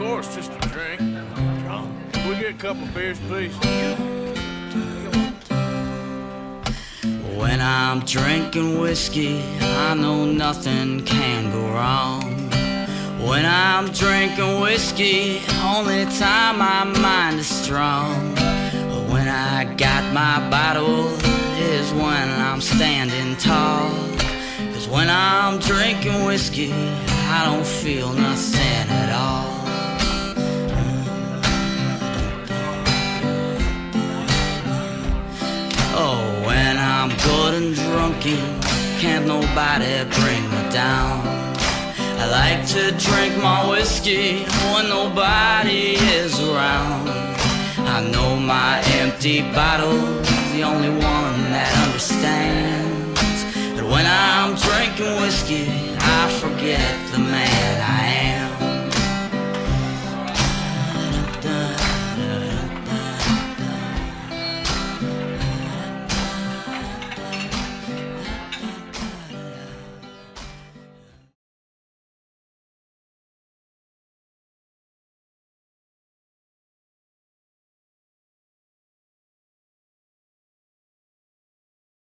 course, just a drink. Can we get a couple beers, please? When I'm drinking whiskey, I know nothing can go wrong. When I'm drinking whiskey, only time my mind is strong. When I got my bottle is when I'm standing tall. 'Cause when I'm drinking whiskey, I don't feel nothing at all. Oh, when I'm good and drunken, can't nobody bring me down. I like to drink my whiskey when nobody is around. I know my empty bottle's the only one that understands that when I'm drinking whiskey, I forget the man.